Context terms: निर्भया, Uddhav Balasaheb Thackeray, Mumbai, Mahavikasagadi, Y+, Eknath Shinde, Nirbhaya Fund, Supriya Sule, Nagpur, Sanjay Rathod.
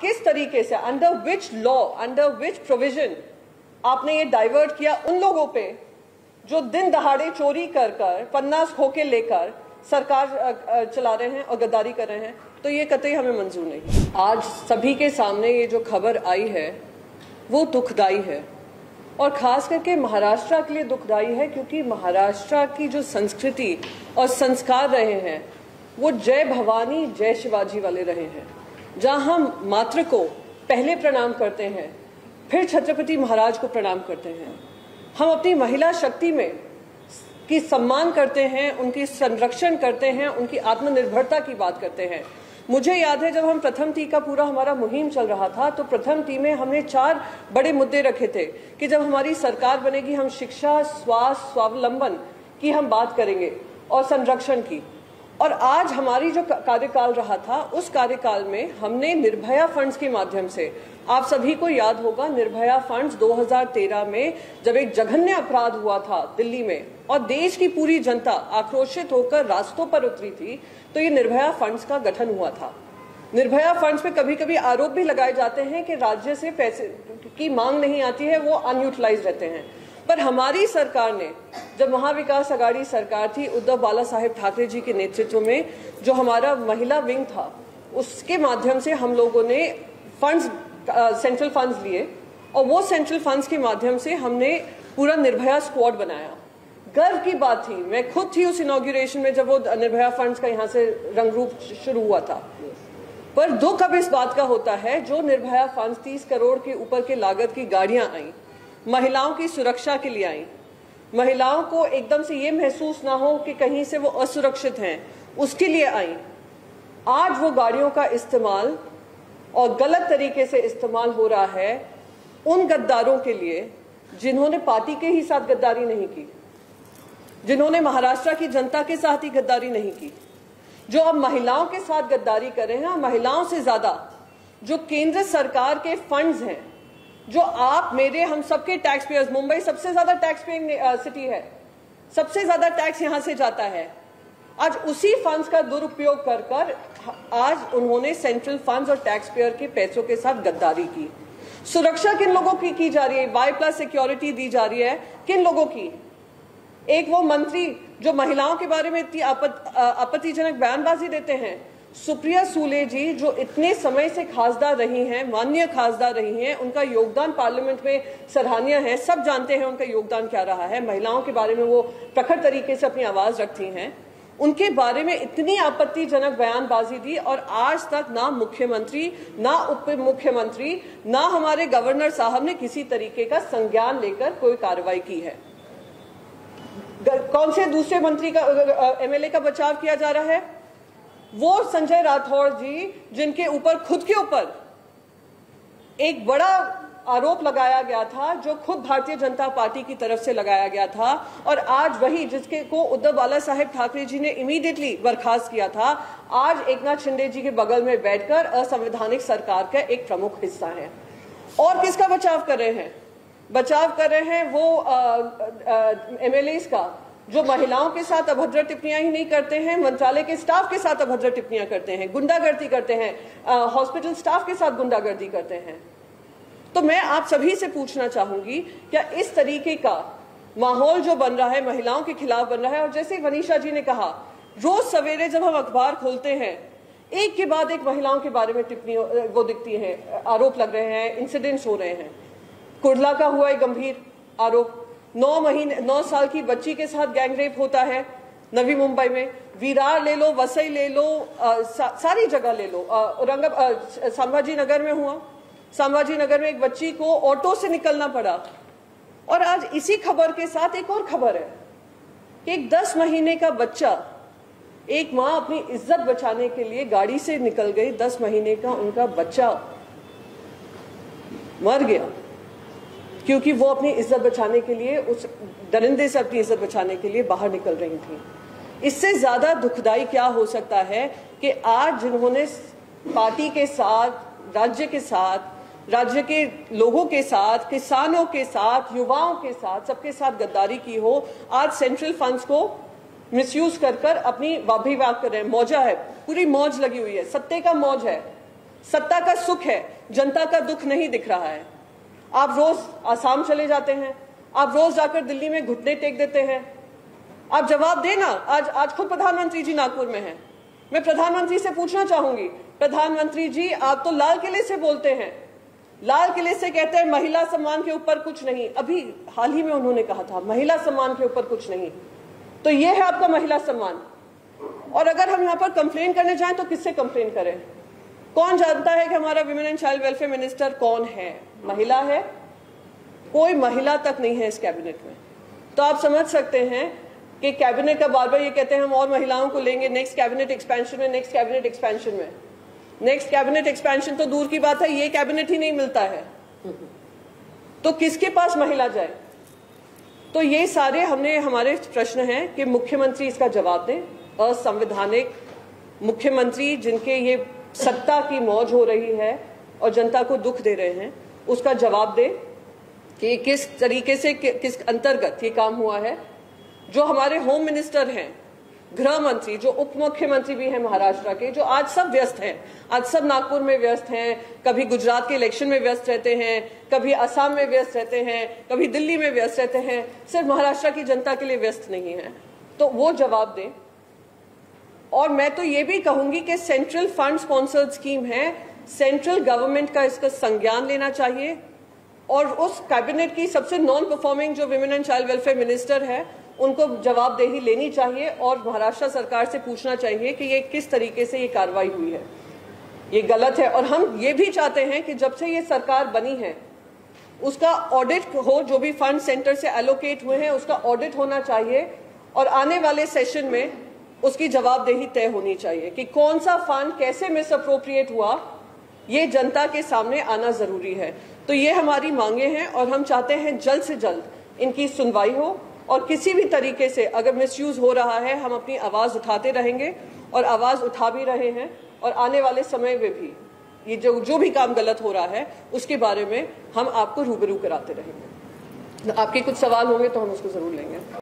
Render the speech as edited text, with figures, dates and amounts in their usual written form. किस तरीके से, under which law, under which provision आपने ये डाइवर्ट किया उन लोगों पे जो दिन दहाड़े चोरी कर कर पन्नास होके लेकर सरकार चला रहे हैं और गद्दारी कर रहे हैं, तो ये कतई हमें मंजूर नहीं। आज सभी के सामने ये जो खबर आई है वो दुखदाई है और ख़ास करके महाराष्ट्र के लिए दुखदाई है, क्योंकि महाराष्ट्र की जो संस्कृति और संस्कार रहे हैं वो जय भवानी जय शिवाजी वाले रहे हैं, जहाँ हम मातृ को पहले प्रणाम करते हैं फिर छत्रपति महाराज को प्रणाम करते हैं। हम अपनी महिला शक्ति में की सम्मान करते हैं, उनकी संरक्षण करते हैं, उनकी आत्मनिर्भरता की बात करते हैं। मुझे याद है जब हम प्रथम टी का पूरा हमारा मुहिम चल रहा था तो प्रथम टी में हमने 4 बड़े मुद्दे रखे थे कि जब हमारी सरकार बनेगी हम शिक्षा, स्वास्थ्य, स्वावलंबन की हम बात करेंगे और संरक्षण की। और आज हमारी जो कार्यकाल रहा था उस कार्यकाल में हमने निर्भया फंड्स के माध्यम से, आप सभी को याद होगा निर्भया फंड्स 2013 में जब एक जघन्य अपराध हुआ था दिल्ली में और देश की पूरी जनता आक्रोशित होकर रास्तों पर उतरी थी, तो ये निर्भया फंड्स का गठन हुआ था। निर्भया फंड्स पे कभी कभी आरोप भी लगाए जाते हैं कि राज्य से पैसे की मांग नहीं आती है, वो अनयूटिलाइज रहते हैं, पर हमारी सरकार ने जब महाविकास अगाड़ी सरकार थी उद्धव बालासाहेब ठाकरे जी के नेतृत्व में जो हमारा महिला विंग था उसके माध्यम से हम लोगों ने फंड्स, सेंट्रल फंड्स लिए और वो सेंट्रल फंड्स के माध्यम से हमने पूरा निर्भया स्क्वाड बनाया। गर्व की बात थी, मैं खुद थी उस इनॉग्रेशन में जब वो निर्भया फंड्स का यहाँ से रंगरूप शुरू हुआ था। पर दुख अब इस बात का होता है जो निर्भया फंड्स 30 करोड़ के ऊपर के लागत की गाड़ियां आई, महिलाओं की सुरक्षा के लिए आई, महिलाओं को एकदम से ये महसूस ना हो कि कहीं से वो असुरक्षित हैं, उसके लिए आई। आज वो गाड़ियों का इस्तेमाल और गलत तरीके से इस्तेमाल हो रहा है उन गद्दारों के लिए जिन्होंने पार्टी के ही साथ गद्दारी नहीं की, जिन्होंने महाराष्ट्र की जनता के साथ ही गद्दारी नहीं की, जो अब महिलाओं के साथ गद्दारी कर रहे हैं। और महिलाओं से ज़्यादा जो केंद्र सरकार के फंड्स हैं, जो आप मेरे हम सबके टैक्स पेयर्स, मुंबई सबसे ज़्यादा टैक्स पेइंग सिटी है, सबसे ज़्यादा टैक्स यहाँ से जाता है, आज उसी फंड्स का दुरुपयोग कर कर आज उन्होंने सेंट्रल फंड्स और टैक्स पेयर के पैसों के साथ गद्दारी की। सुरक्षा किन लोगों की जा रही है, Y+ सिक्योरिटी दी जा रही है किन लोगों की? एक वो मंत्री जो महिलाओं के बारे में इतनी आपत्तिजनक बयानबाजी देते हैं, सुप्रिया सूले जी जो इतने समय से खासदार रही हैं, माननीय खासदार रही हैं, उनका योगदान पार्लियामेंट में सराहनीय है, सब जानते हैं उनका योगदान क्या रहा है, महिलाओं के बारे में वो प्रखर तरीके से अपनी आवाज़ रखती हैं, उनके बारे में इतनी आपत्तिजनक बयानबाजी दी और आज तक ना मुख्यमंत्री, ना उप मुख्यमंत्री, ना हमारे गवर्नर साहब ने किसी तरीके का संज्ञान लेकर कोई कार्रवाई की है। कौन से दूसरे मंत्री का, MLA का बचाव किया जा रहा है? वो संजय राठौड़ जी जिनके ऊपर, खुद के ऊपर एक बड़ा आरोप लगाया गया था जो खुद भारतीय जनता पार्टी की तरफ से लगाया गया था, और आज वही जिसके को उद्धव बाला साहेब ठाकरे जी ने इमीडिएटली बर्खास्त किया था, आज एकनाथ शिंदे जी के बगल में बैठकर असंवैधानिक सरकार का एक प्रमुख हिस्सा है। और किसका बचाव कर रहे हैं? बचाव कर रहे हैं वो MLAs का जो महिलाओं के साथ अभद्र टिप्पणियां ही नहीं करते हैं, मंत्रालय के स्टाफ के साथ अभद्र टिप्पणियां करते हैं, गुंडागर्दी करते हैं, हॉस्पिटल स्टाफ के साथ गुंडागर्दी करते हैं। तो मैं आप सभी से पूछना चाहूंगी, क्या इस तरीके का माहौल जो बन रहा है महिलाओं के खिलाफ बन रहा है? और जैसे वनीशा जी ने कहा, रोज सवेरे जब हम अखबार खोलते हैं एक के बाद एक महिलाओं के बारे में टिप्पणी वो दिखती है, आरोप लग रहे हैं, इंसिडेंट्स हो रहे हैं। कुर्ला का हुआ एक गंभीर आरोप, 9 साल की बच्ची के साथ गैंग रेप होता है नवी मुंबई में, विरार ले लो, वसई ले लो, सारी जगह ले लो, संभाजी नगर में हुआ, संभाजी नगर में एक बच्ची को ऑटो से निकलना पड़ा। और आज इसी खबर के साथ एक और खबर है कि एक 10 महीने का बच्चा, एक माँ अपनी इज्जत बचाने के लिए गाड़ी से निकल गई, 10 महीने का उनका बच्चा मर गया क्योंकि वो अपनी इज्जत बचाने के लिए, उस दरिंदे से अपनी इज्जत बचाने के लिए बाहर निकल रही थी। इससे ज़्यादा दुखदाई क्या हो सकता है कि आज जिन्होंने पार्टी के साथ, राज्य के साथ, राज्य के लोगों के साथ, किसानों के साथ, युवाओं के साथ, सबके साथ गद्दारी की हो, आज सेंट्रल फंड्स को मिसयूज कर कर अपनी वाभी वाह कर रहे हैं। मौजा है, पूरी मौज लगी हुई है, सत्ते का मौज है। सत्ता का सुख है, जनता का दुख नहीं दिख रहा है। आप रोज आसाम चले जाते हैं, आप रोज जाकर दिल्ली में घुटने टेक देते हैं। आप जवाब देना, आज खुद प्रधानमंत्री जी नागपुर में हैं। मैं प्रधानमंत्री से पूछना चाहूंगी, प्रधानमंत्री जी आप तो लाल किले से बोलते हैं, लाल किले से कहते हैं महिला सम्मान के ऊपर कुछ नहीं। अभी हाल ही में उन्होंने कहा था महिला सम्मान के ऊपर कुछ नहीं, तो ये है आपका महिला सम्मान। और अगर हम यहाँ पर कंप्लेन करने जाएं तो किससे कंप्लेन करें? कौन जानता है कि हमारा women and child welfare minister कौन है? महिला है? कोई महिला तक नहीं है इस कैबिनेट में। तो आप समझ सकते हैं कि कैबिनेट का बार बार ये कहते हैं हम और महिलाओं को लेंगे नेक्स्ट कैबिनेट एक्सपेंशन में, नेक्स्ट कैबिनेट एक्सपेंशन में। नेक्स्ट कैबिनेट एक्सपेंशन तो दूर की बात है, ये कैबिनेट ही नहीं मिलता है, तो किसके पास महिला जाए? तो ये सारे हमारे प्रश्न हैं कि मुख्यमंत्री इसका जवाब दें। असंवैधानिक मुख्यमंत्री जिनके ये सत्ता की मौज हो रही है और जनता को दुख दे रहे हैं, उसका जवाब दें कि किस तरीके से किस अंतर्गत ये काम हुआ है। जो हमारे होम मिनिस्टर हैं, गृह मंत्री, जो उप मुख्यमंत्री भी हैं महाराष्ट्र के, जो आज सब व्यस्त हैं, आज सब नागपुर में व्यस्त हैं, कभी गुजरात के इलेक्शन में व्यस्त रहते हैं, कभी असम में व्यस्त रहते हैं, कभी दिल्ली में व्यस्त रहते हैं, सिर्फ महाराष्ट्र की जनता के लिए व्यस्त नहीं है, तो वो जवाब दें। और मैं तो ये भी कहूंगी कि सेंट्रल फंड स्पॉन्सर्ड स्कीम है, सेंट्रल गवर्नमेंट का इसका संज्ञान लेना चाहिए। और उस कैबिनेट की सबसे नॉन परफॉर्मिंग जो women and child welfare minister है, उनको जवाबदेही लेनी चाहिए और महाराष्ट्र सरकार से पूछना चाहिए कि ये किस तरीके से ये कार्रवाई हुई है, ये गलत है। और हम ये भी चाहते हैं कि जब से ये सरकार बनी है उसका ऑडिट हो, जो भी फंड सेंटर से एलोकेट हुए हैं उसका ऑडिट होना चाहिए और आने वाले सेशन में उसकी जवाबदेही तय होनी चाहिए कि कौन सा फंड कैसे मिसअप्रोप्रिएट हुआ, ये जनता के सामने आना जरूरी है। तो ये हमारी मांगे हैं और हम चाहते हैं जल्द से जल्द इनकी सुनवाई हो और किसी भी तरीके से अगर मिसयूज हो रहा है हम अपनी आवाज़ उठाते रहेंगे और आवाज़ उठा भी रहे हैं। और आने वाले समय में भी ये जो भी काम गलत हो रहा है उसके बारे में हम आपको रूबरू कराते रहेंगे। आपके कुछ सवाल होंगे तो हम उसको ज़रूर लेंगे।